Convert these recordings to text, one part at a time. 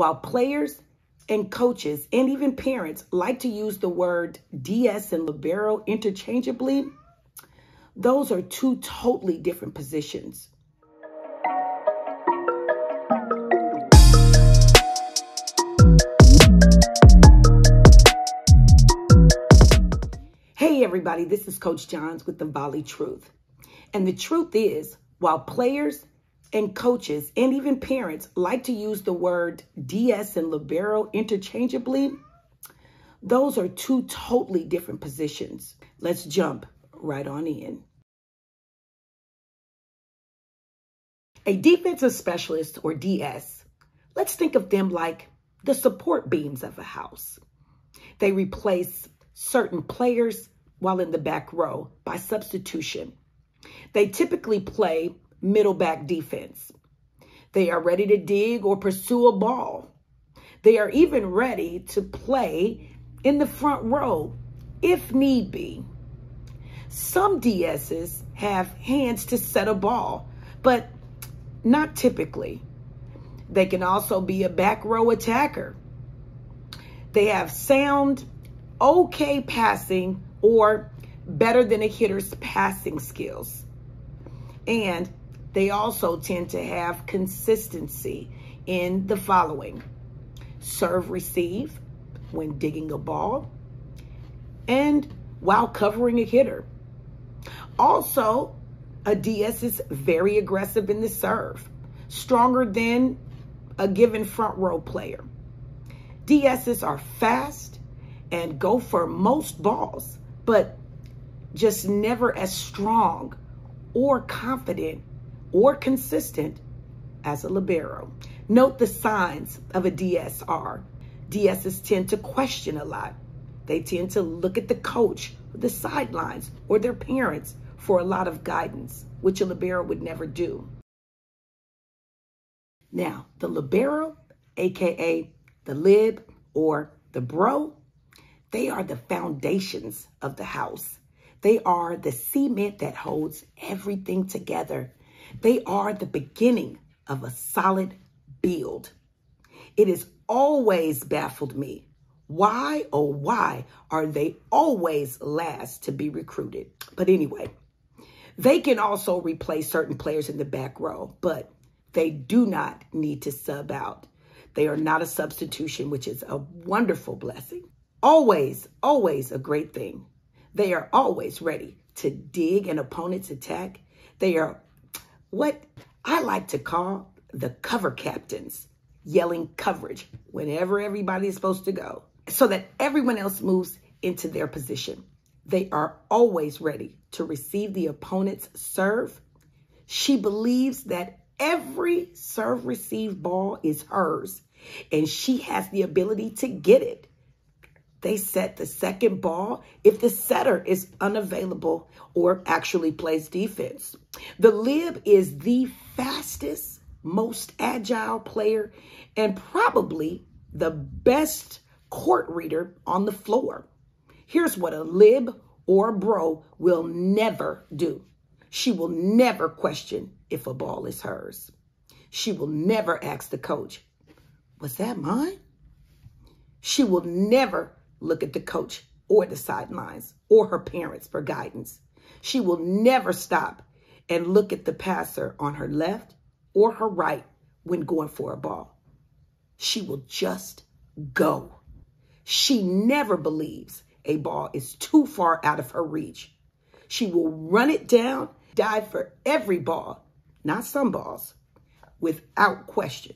While players and coaches and even parents like to use the word DS and libero interchangeably, those are two totally different positions. Hey everybody, this is Coach Johns with the Volley Truth. And the truth is, while players and coaches and even parents like to use the word DS and libero interchangeably, those are two totally different positions. Let's jump right on in. A defensive specialist, or DS, let's think of them like the support beams of a house. They replace certain players while in the back row by substitution. They typically play middle back defense. They are ready to dig or pursue a ball. They are even ready to play in the front row if need be. Some DSs have hands to set a ball, but not typically. They can also be a back row attacker. They have sound, okay passing, or better than a hitter's passing skills. And they also tend to have consistency in the following: serve, receive when digging a ball, and while covering a hitter. Also, a DS is very aggressive in the serve, stronger than a given front row player. DSs are fast and go for most balls, but just never as strong or confident or consistent as a libero. Note the signs of a DS are: DSs tend to question a lot. They tend to look at the coach, the sidelines, or their parents for a lot of guidance, which a libero would never do. Now, the libero, aka the lib or the bro, they are the foundations of the house. They are the cement that holds everything together. They are the beginning of a solid build. It has always baffled me. Why, oh why, are they always last to be recruited? But anyway, they can also replace certain players in the back row, but they do not need to sub out. They are not a substitution, which is a wonderful blessing. Always, always a great thing. They are always ready to dig an opponent's attack. They are what I like to call the cover captains, yelling coverage whenever everybody is supposed to go so that everyone else moves into their position. They are always ready to receive the opponent's serve. She believes that every serve received ball is hers and she has the ability to get it. They set the second ball if the setter is unavailable or actually plays defense. The lib is the fastest, most agile player and probably the best court reader on the floor. Here's what a lib or a bro will never do. She will never question if a ball is hers. She will never ask the coach, "Was that mine?" She will never look at the coach or the sidelines or her parents for guidance. She will never stop and look at the passer on her left or her right when going for a ball. She will just go. She never believes a ball is too far out of her reach. She will run it down, dive for every ball, not some balls, without question.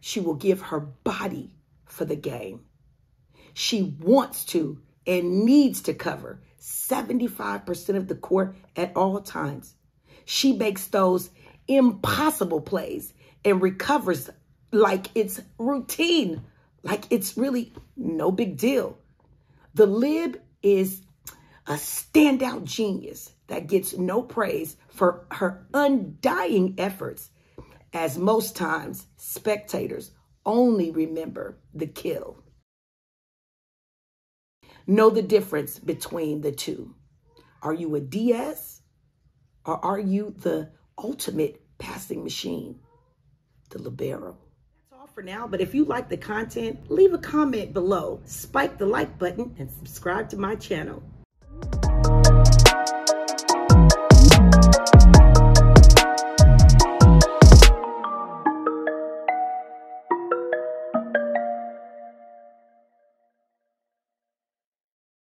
She will give her body for the game. She wants to and needs to cover 75% of the court at all times. She makes those impossible plays and recovers like it's routine, like it's really no big deal. The lib is a standout genius that gets no praise for her undying efforts, as most times spectators only remember the kill. Know the difference between the two. Are you a DS or are you the ultimate passing machine, the libero? That's all for now, but if you like the content, leave a comment below, spike the like button, and subscribe to my channel.